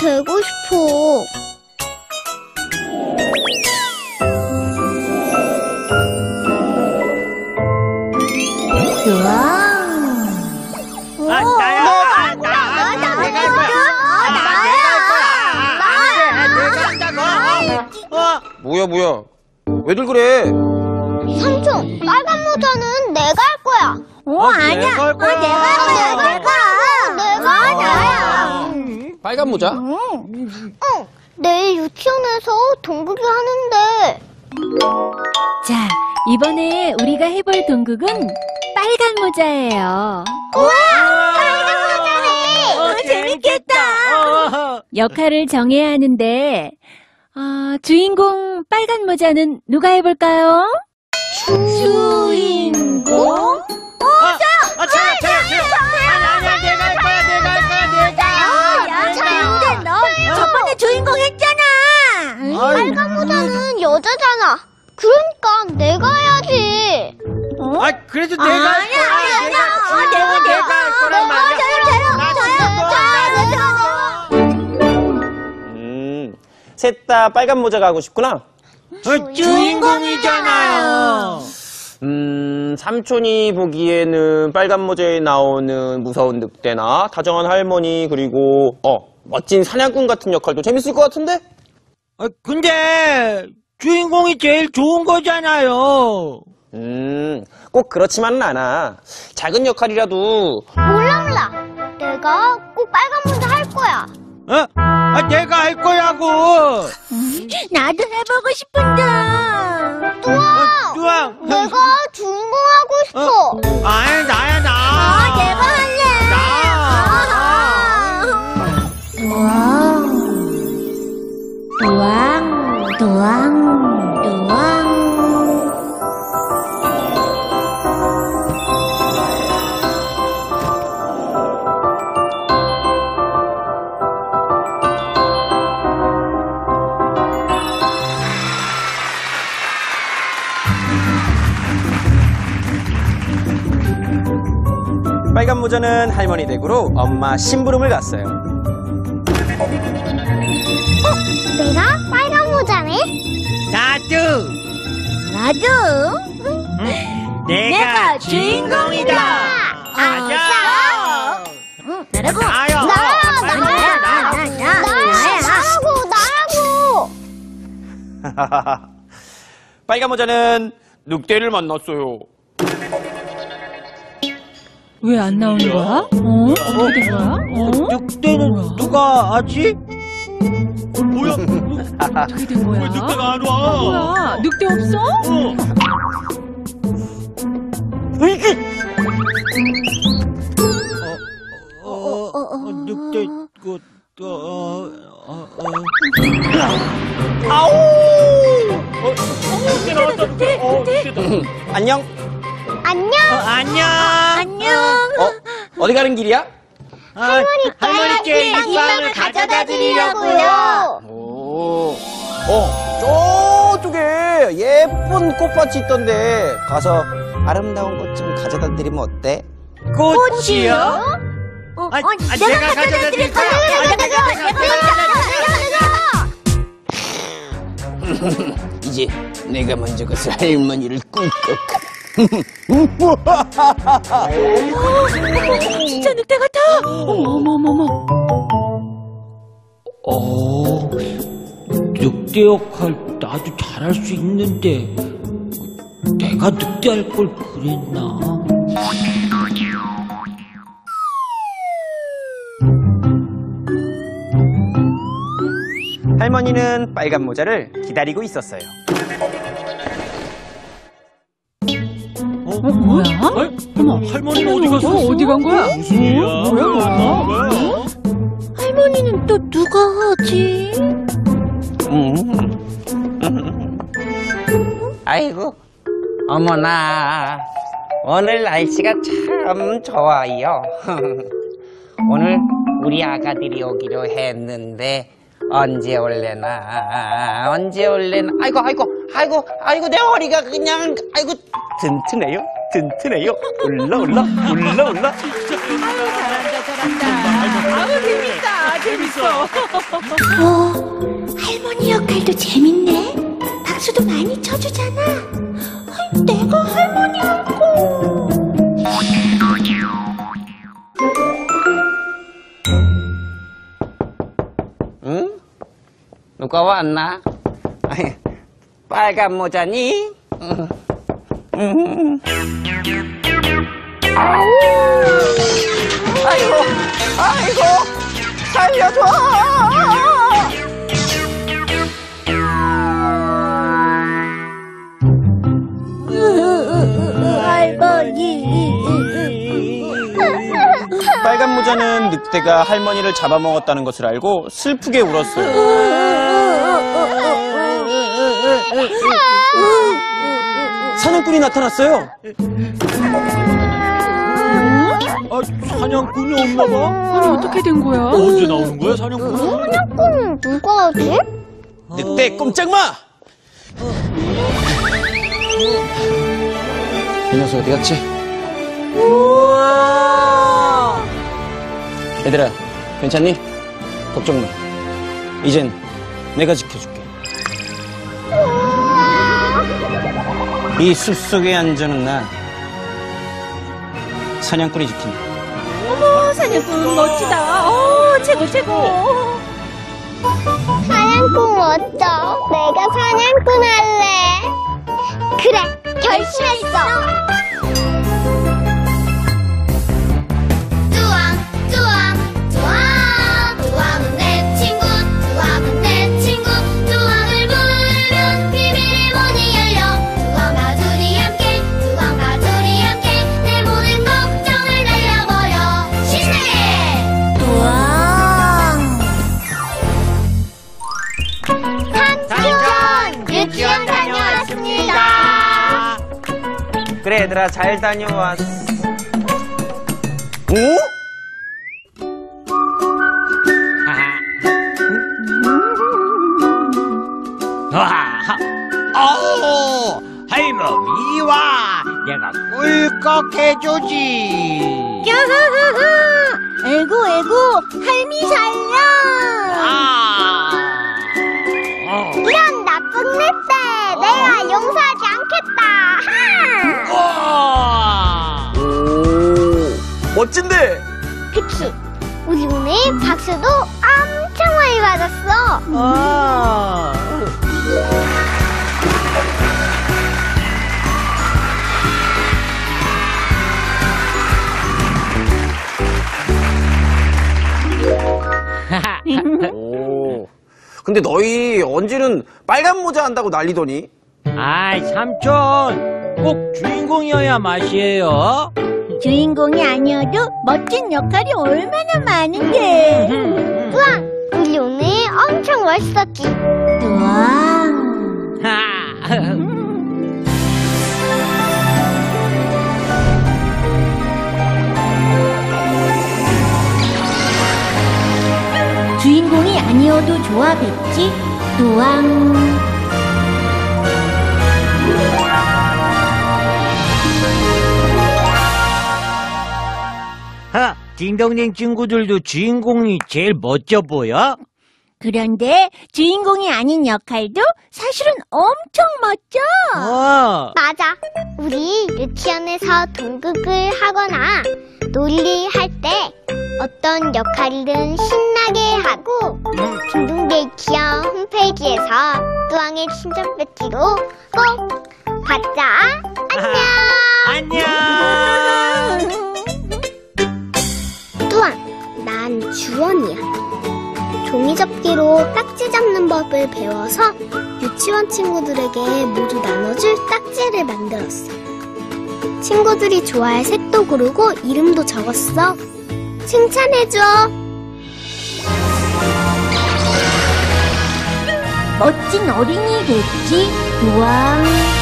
되고 싶어. 우와. 나야. 뭐야. 왜들 그래? 삼촌, 빨간 모자는 내가 할 거야. 아니야. 내가 할 거야. 빨간 모자? 응. 내일 유치원에서 동국이 하는데. 자, 이번에 우리가 해볼 동국은 빨간 모자예요. 우와! 빨간 모자네! 재밌겠다! 역할을 정해야 하는데, 주인공 빨간 모자는 누가 해볼까요? 주인공? 내가 할 거야. 너 저번에 주인공 했잖아. 빨간 모자는 여자잖아. 그러니까 내가 해야지. 그래도 내가 할 거야. 내가 할 거란 말이야. 셋 다 빨간 모자가 하고 싶구나. 주인공이잖아요. 삼촌이 보기에는 빨간 모자에 나오는 무서운 늑대나 다정한 할머니, 그리고 멋진 사냥꾼 같은 역할도 재밌을 것 같은데? 근데 주인공이 제일 좋은 거잖아요. 꼭 그렇지만은 않아. 작은 역할이라도. 몰라. 내가 꼭 빨간 모자 할 거야. 내가 할 거라고. 나도 해보고 싶은데. 뚜왕, 내가 주인공 하고 싶어. 나야. 내가 할래. 뚜왕. 빨간 모자는 할머니 댁으로 엄마 심부름을 갔어요. 내가 빨간 모자네. 나도. 내가 주인공이다. 아자. 나라고. 빨간 모자는 늑대를 만났어요. 왜 안 나오는 거야? 어떻게 된 거야? 늑대는 누가 하지? 뭐야? 어떻게 된 거야? 왜 늑대가 안 와? 뭐야? 늑대 없어? 늑대 아우! 늑대 나왔다. 안녕. 어디 가는 길이야? 할머니께 빵을 가져다 드리려고요. 저쪽에 예쁜 꽃밭이 있던데 가서 아름다운 꽃 좀 가져다 드리면 어때? 꽃이요? 내가 가져다 드릴 거야. 이제 내가 먼저 가서 할머니를 꿀꺽. 진짜 늑대 같아. 늑대 역할 나도 잘할 수 있는데 내가 늑대 할 걸 그랬나? 할머니는 빨간 모자를 기다리고 있었어요. 뭐야? 할머니는 어디 갔어? 어디 간 거야? 무슨 일이야? 뭐야? 할머니는 또 누가 하지? 아이고, 어머나. 오늘 날씨가 참 좋아요. 오늘 우리 아가들이 오기로 했는데 언제 올래나. 아이고, 내 허리가 그냥 튼튼해요. 튼튼해요. 올라. 아유, 잘한다. 아유, 재밌다. 오, 할머니 역할도 재밌네. 박수도 많이 쳐주잖아. 내가 할머니하고. 응? 누가 왔나? 빨간 모자니? 아이고, 살려줘! 빨간 모자는 늑대가 할머니를 잡아먹었다는 것을 알고 슬프게 울었어요. 사냥꾼이 나타났어요. 아, 사냥꾼이 없나봐. 아니, 어떻게 된 거야? 언제 나오는 거야, 사냥꾼? 사냥꾼은 누가 하지? 늑대 꼼짝마! 이 녀석 어디 갔지? 우와! 얘들아, 괜찮니? 걱정 마. 이젠 내가 지켜줄게. 이 숲속에 앉아는 나 사냥꾼이 지킨다. 어머, 사냥꾼 멋지다. 오, 최고. 사냥꾼 멋져. 내가 사냥꾼 할래. 그래, 결심했어. 그래, 얘들아, 잘 다녀왔어. 오? 할머니와 내가 꿀꺽 해주지. 야하하하! 에고, 할미 살려! 이런 나쁜 늑대, 내가 용서하지 않겠다. 오, 멋진데? 그치? 우리 오늘 박수도 엄청 많이 받았어. 아. 오. 근데 너희 언제는 빨간 모자 한다고 난리더니? 아이, 삼촌. 꼭 주인공이어야 맛이에요. 주인공이 아니어도 멋진 역할이 얼마나 많은데. 우와, 우리 오늘 엄청 멋있었지. 우와. 주인공이 아니어도 좋아했지. 우왕. 딩동댕 친구들도 주인공이 제일 멋져 보여? 그런데 주인공이 아닌 역할도 사실은 엄청 멋져. 맞아. 우리 유치원에서 동극을 하거나 놀이할 때 어떤 역할이든 신나게 하고, 딩동댕키어 홈페이지에서 뚜왕의 친정 배지로 꼭 받자. 안녕. 안녕. 난 주원이야. 종이접기로 딱지 잡는 법을 배워서 유치원 친구들에게 모두 나눠줄 딱지를 만들었어. 친구들이 좋아할 색도 고르고 이름도 적었어. 칭찬해줘. 멋진 어린이 됐지? 우와.